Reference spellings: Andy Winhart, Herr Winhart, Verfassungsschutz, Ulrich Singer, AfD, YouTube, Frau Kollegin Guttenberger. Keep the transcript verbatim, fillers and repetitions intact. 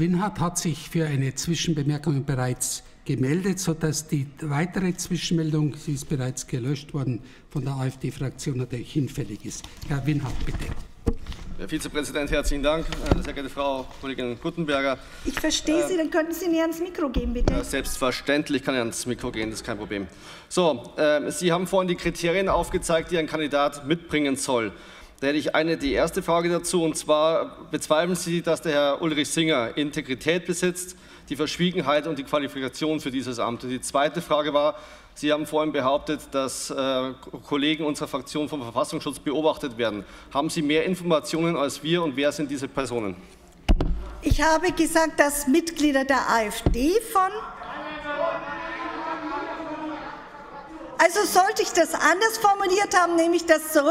Winhart hat sich für eine Zwischenbemerkung bereits gemeldet, sodass die weitere Zwischenmeldung, sie ist bereits gelöscht worden, von der AfD-Fraktion natürlich hinfällig ist. Herr Winhart, bitte. Herr Vizepräsident, herzlichen Dank. Sehr geehrte Frau Kollegin Guttenberger. Ich verstehe äh, Sie, dann könnten Sie mir ans Mikro gehen, bitte. Selbstverständlich kann ich ans Mikro gehen, das ist kein Problem. So, äh, Sie haben vorhin die Kriterien aufgezeigt, die ein Kandidat mitbringen soll. Da hätte ich eine, die erste Frage dazu, und zwar: Bezweifeln Sie, dass der Herr Ulrich Singer Integrität besitzt, die Verschwiegenheit und die Qualifikation für dieses Amt? Und die zweite Frage war: Sie haben vorhin behauptet, dass äh, Kollegen unserer Fraktion vom Verfassungsschutz beobachtet werden. Haben Sie mehr Informationen als wir, und wer sind diese Personen? Ich habe gesagt, dass Mitglieder der AfD von... Also sollte ich das anders formuliert haben, nehme ich das zurück.